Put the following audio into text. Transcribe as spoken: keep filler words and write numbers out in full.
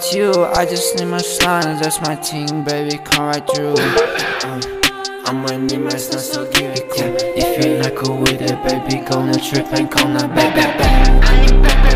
about you. I just need my slime, that's my thing, baby, come right through. um, I'm gonna need my slime, so give it cool. If you're not cool with it, baby, gonna trip and come on, back, back, back.